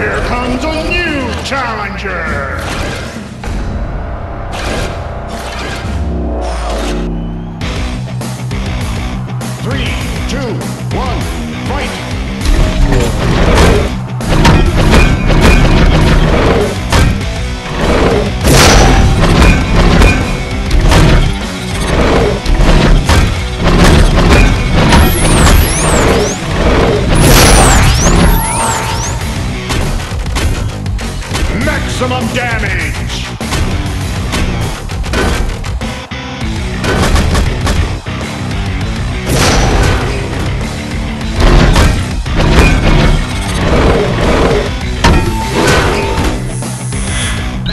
Here comes a new challenger! Three, two, one, fight! Maximum damage!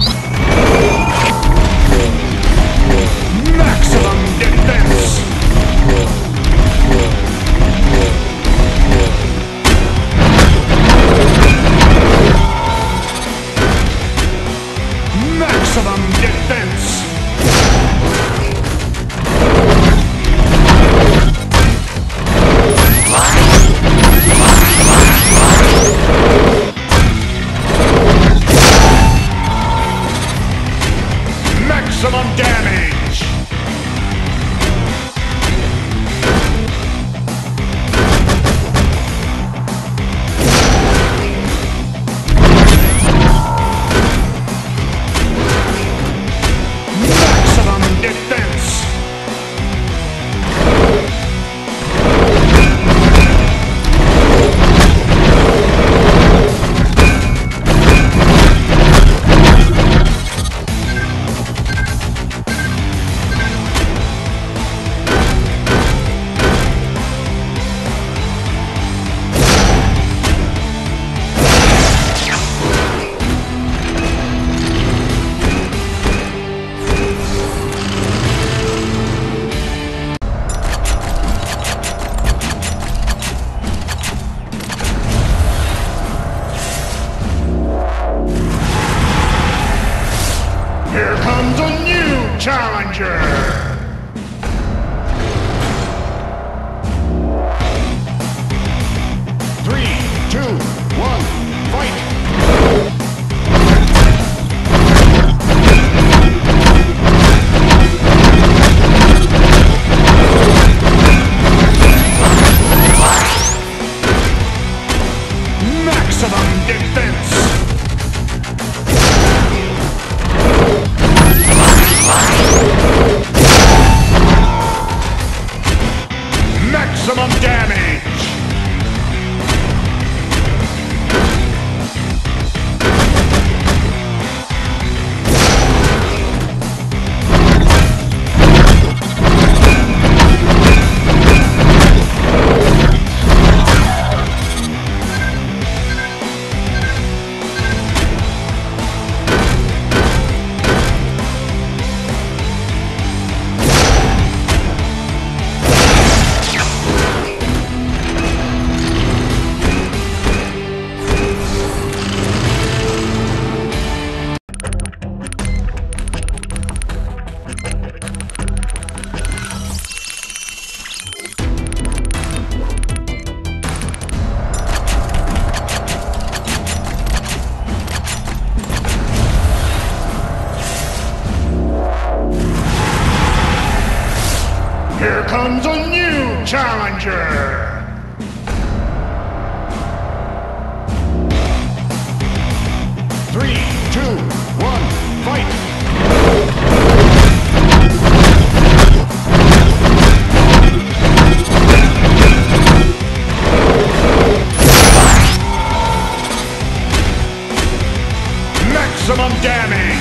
Maximum defense! Maximum defense! Maximum damage! Here comes a new challenger! Three, two, one, fight! Maximum defense! Maximum damage! Here comes a new challenger! Three, two, one, fight! Maximum damage!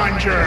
challenger!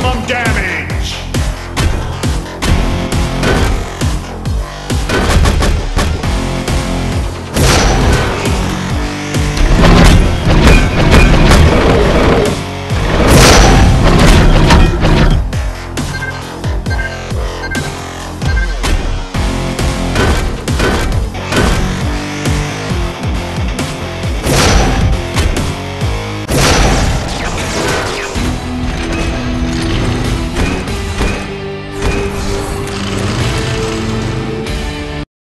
maximum damage.